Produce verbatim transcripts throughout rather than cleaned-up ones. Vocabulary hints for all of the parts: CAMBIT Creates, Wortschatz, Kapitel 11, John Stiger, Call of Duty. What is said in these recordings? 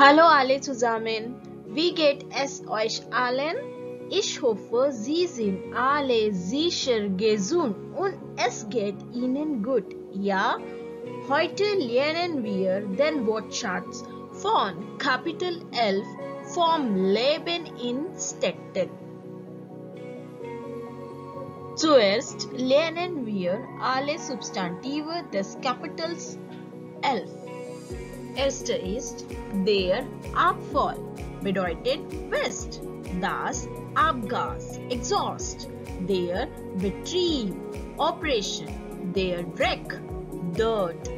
Hallo alle zusammen. Wie geht es euch allen? Ich hoffe, Sie sind alle sicher gesund und es geht Ihnen gut. Ja, heute lernen wir den Wortschatz von Kapitel elf vom Leben in Städten. Zuerst lernen wir alle Substantive des Kapitels elf. Erste ist der Abfall, bedeutet Mist, das Abgas, Exhaust, der Betrieb, Operation, der Dreck, Dirt,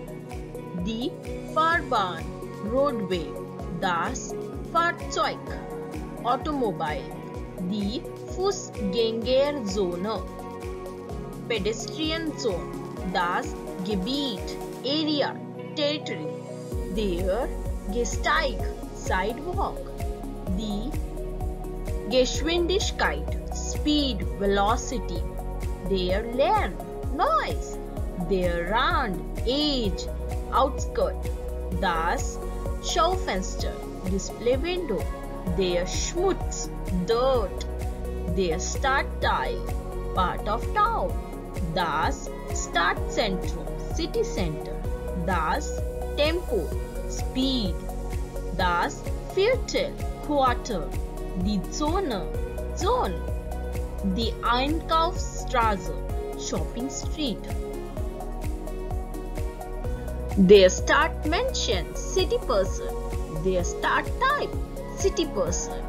die Fahrbahn, Roadway, das Fahrzeug, Automobile, die Fußgängerzone, Pedestrian Zone, das Gebiet, Area, Territory, der Gesteig, Sidewalk, die Geschwindigkeit, Speed, Velocity, der Lärm, Noise, der Rand, Edge, Outskirt, das Schaufenster, Display Window, der Schmutz, Dirt, der Stadtteil, Part of Town, das Stadtzentrum, City Center, das Tempo, Speed, das Viertel, Quarter, die Zone, Zone, die Einkaufsstraße, Shopping Street, der Stadtmenschen, City Person, der Stadtteil, City Person,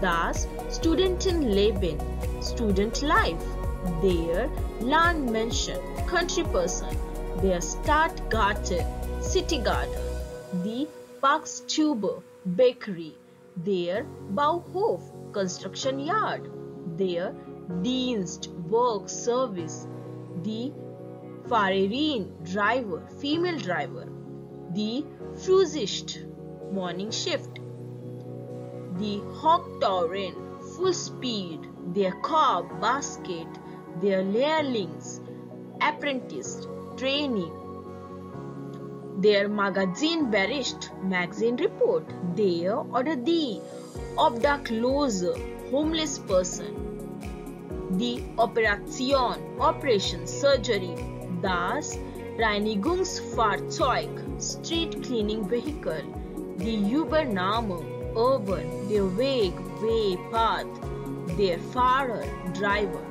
das Studentenleben, Student Life, der Landmenschen, Country Person, der Stadtgarten, City Garden, die Parkstube, Bakery, der Bauhof, Construction Yard, der Dienst, Work, Service, die Fahrerin, Driver, Female Driver, die Frühschicht, Morning Shift, die Hochtouren, Full Speed, der Korb, Basket, der Lehrlings, Apprentice, Trainee, der Magazinbericht, Magazine Report, der oder die Obdachlose, Homeless Person, die Operation, Operation Surgery, das Reinigungsfahrzeug, Street Cleaning Vehicle, die Übernahme, Urban, der Weg, Way, Path, der Fahrer, Driver,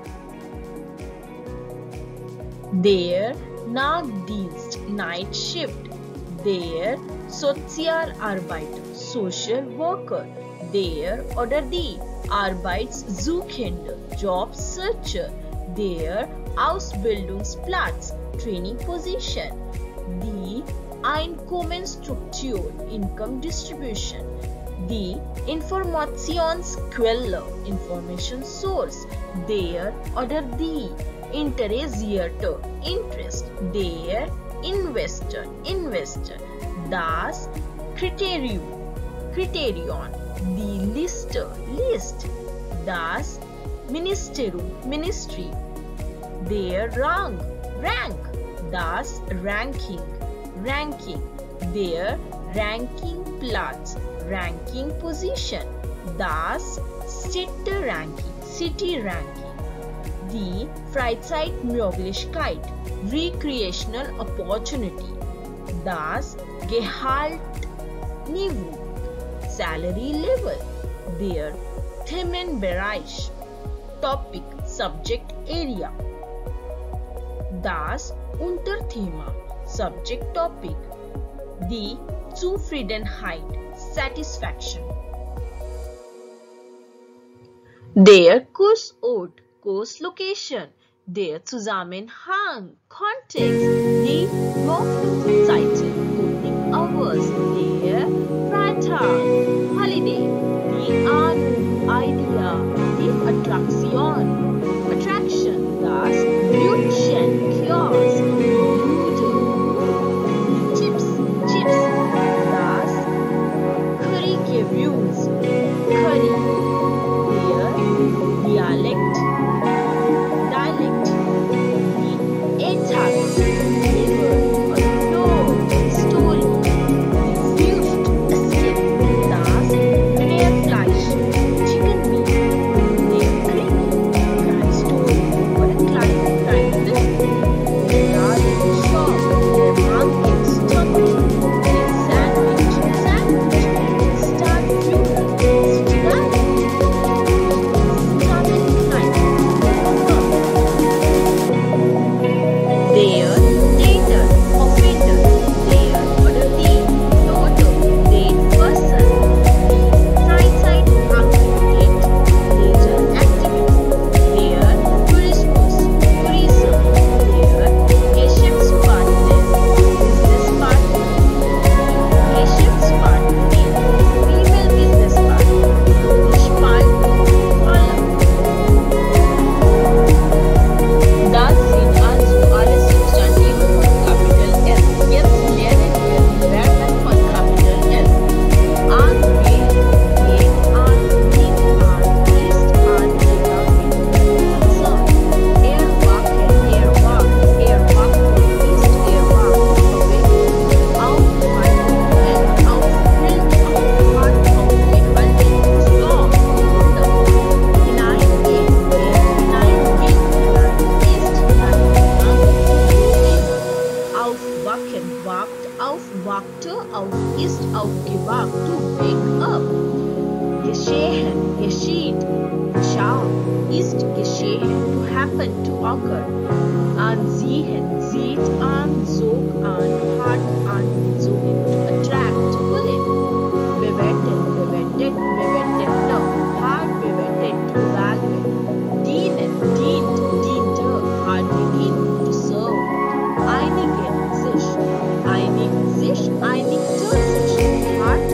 der Nachtdienst, Night Shift, der Sozialarbeiter, Social Worker, der oder die Arbeitssuchende, Jobsearcher, der Ausbildungsplatz, Training Position, die Einkommensstruktur, Income Distribution, die Informationsquelle, Information Source, der oder die Interessierte, Interest, der Investor, Investor, das Kriterium, Kriterion, die Liste, List, das Ministerium, Ministry, der Rang, Rank, das Ranking, Ranking, der Rankingplatz, Ranking Position, das City Ranking, City Ranking, die Freizeitmöglichkeit, Recreational Opportunity, das Gehaltniveau, Salary Level, der Themenbereich, Topic, Subject Area, das Unterthema, Subject Topic, die Zufriedenheit, Satisfaction, der Kursort, Course Location, der Zusammenhang, Kontext, die Laufzeiten, Opening Hours, der Freitag, Holiday, die Ahnung, Idea, die Attraktion, Attraction, das Blütchen, Kiosk, Nudeln, Chips, Chips, das Curry Reviews, Curry, der Dialekt, Story, Refused, Escaped, happen to occur. An, sehen, sieht, an, zog, an, hat, angezogen, to attract, to pull in. Bewertet, bewertet, bewertet, no, hat bewertet, to value. Dienen, dient, diente, hat gedient, to serve. Einigen, sich, einig, sich, einig, to sich, hat,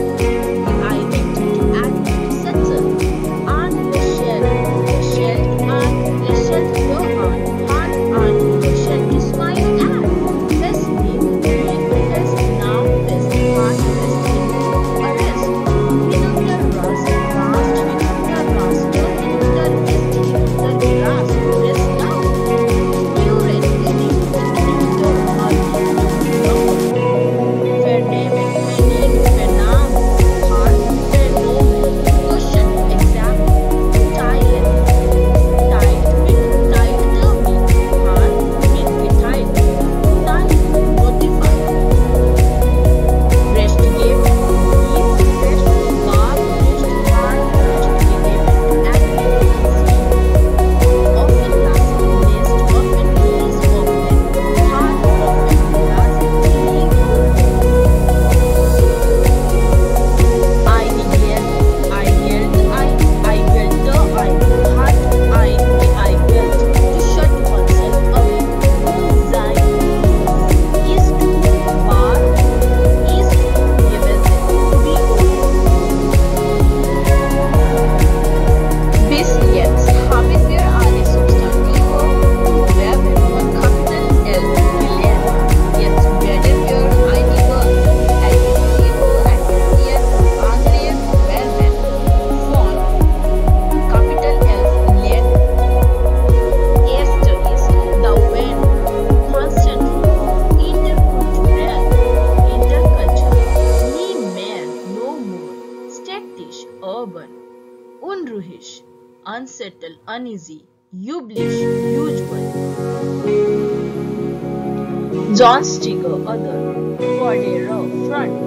unsettled, uneasy, jublish, usual. John Stiger, other, Cordero, front.